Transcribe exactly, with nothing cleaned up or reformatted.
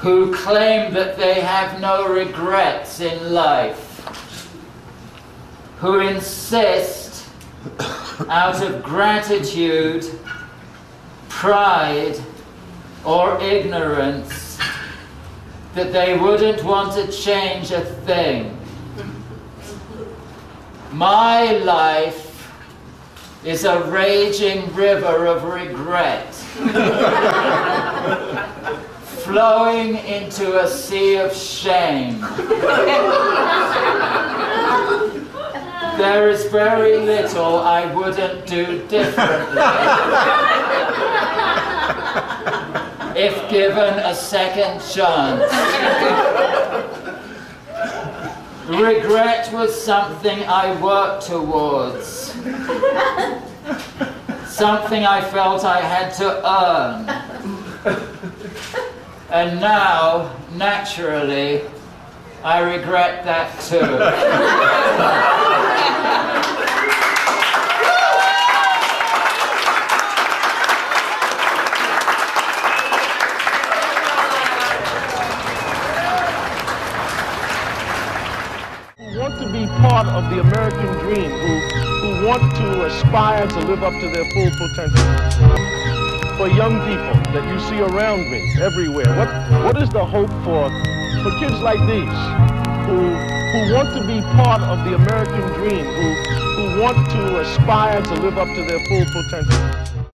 who claim that they have no regrets in life, who insist out of gratitude, pride, or ignorance that they wouldn't want to change a thing. My life is a raging river of regret, flowing into a sea of shame. There is very little I wouldn't do differently if given a second chance. Regret was something I worked towards, something I felt I had to earn. And now, naturally, I regret that too. Part of the American dream, who, who want to aspire to live up to their full potential. For young people that you see around me, everywhere, what, what is the hope for, for kids like these, who, who want to be part of the American dream, who, who want to aspire to live up to their full potential?